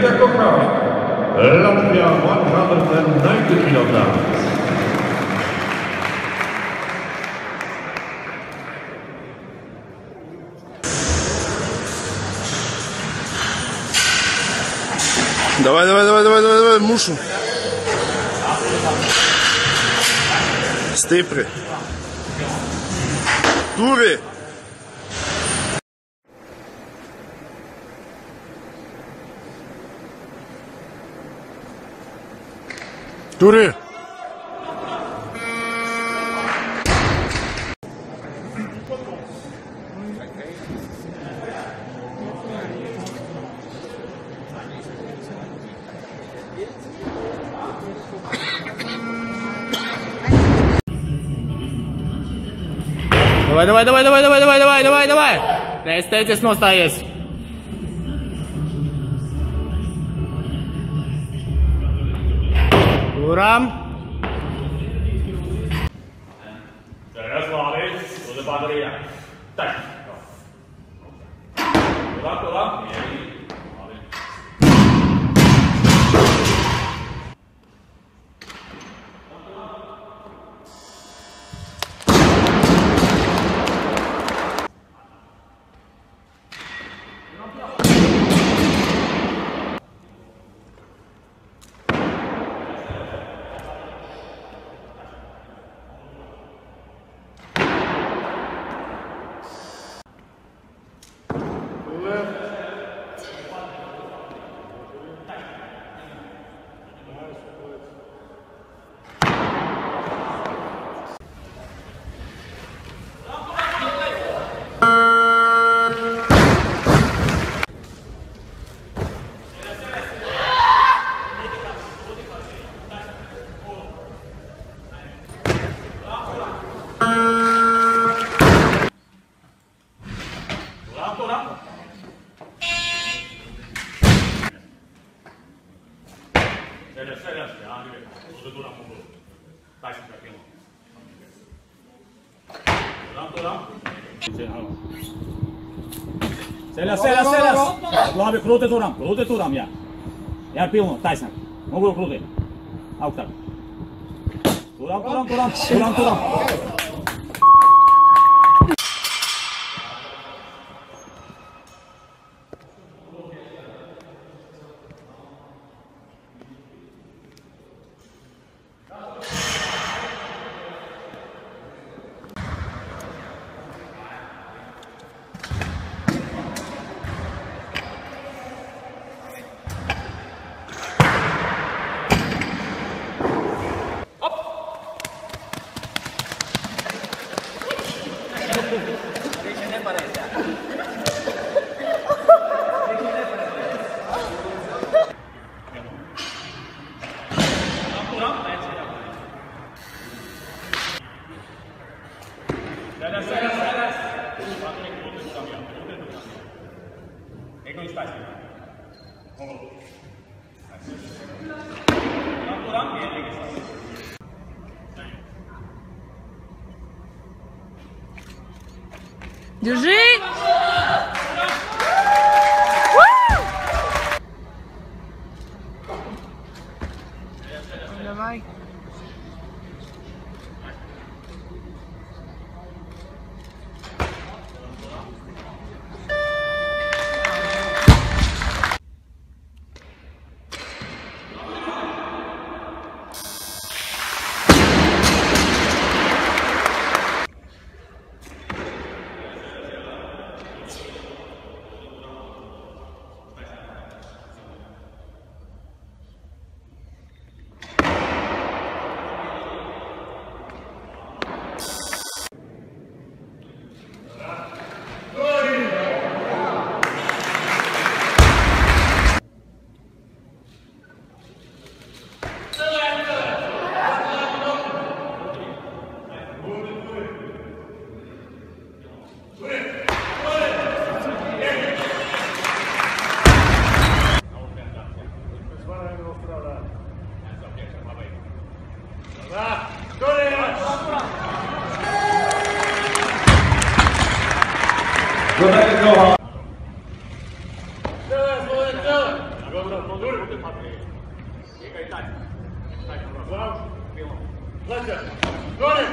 Echo Craft, Latvia, 190 kilograms. Давай, давай, давай, давай, давай, давай, мушу. Степри. Дури. Дури! Давай, давай, давай, давай, давай, давай, давай, давай, давай! Да, стоите, с носа есть. Buram. Teraz mamy do bateria. Tak. Kola, kola. Seljas, seljas, seljas! Labi, krūti turam, jā. Jā, pilnu, taisnāk. Nogulu krūti. Augstāk. Turam, turam, turam, turam, turam. Держи! Давай! Go back and go home. Go, go, go. Monduri будет смотреть. И Кайтань. Класс. Класс.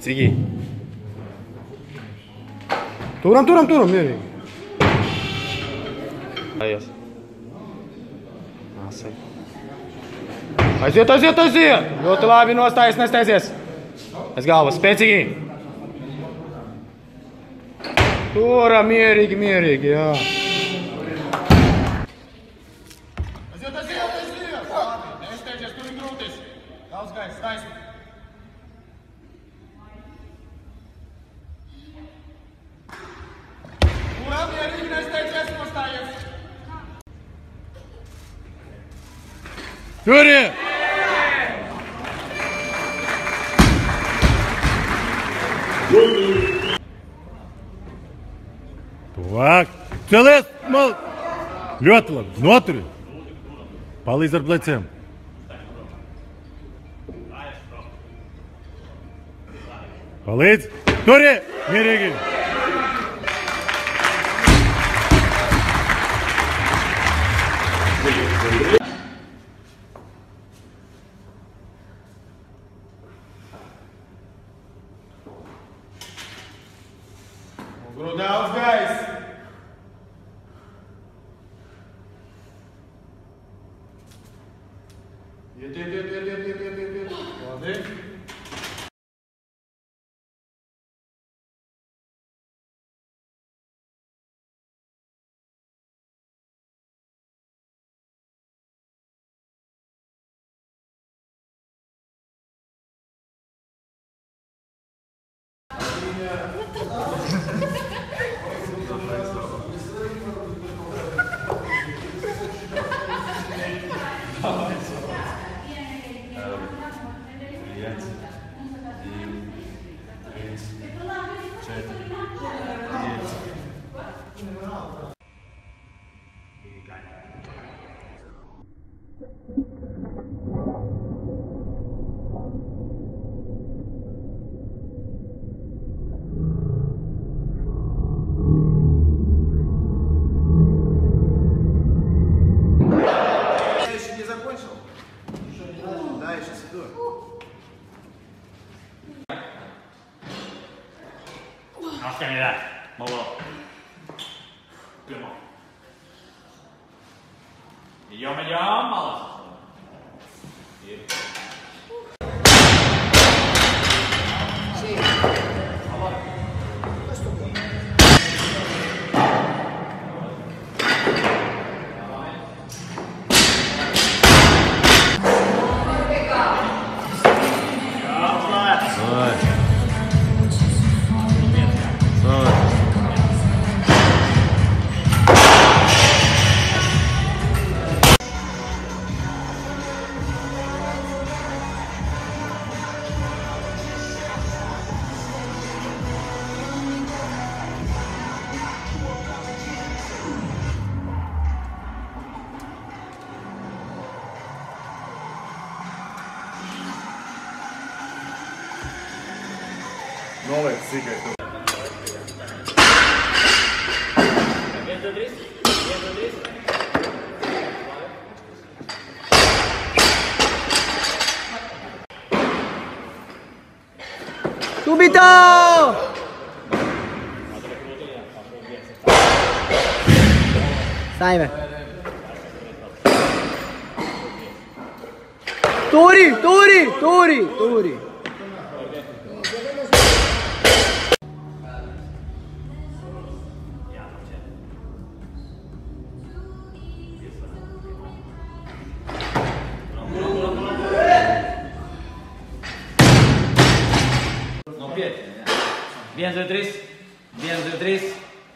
Сергей. Турам. Аяс. Асай. Азет. Вот лавину остаешь на стезес. Азгава, специги. Тура, мерик, я. Юрий! Так, целес, мол, лётло, внутрь, полы зарплатим. Полы, Юрий, мереги. Давай. No, let's see, guys. Subito! Dai, vai. Tori!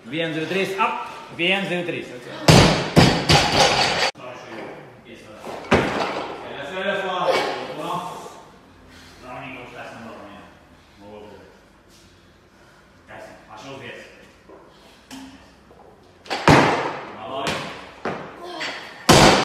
Vien 2, 3, up, vien 2, 3. Așa o vezi.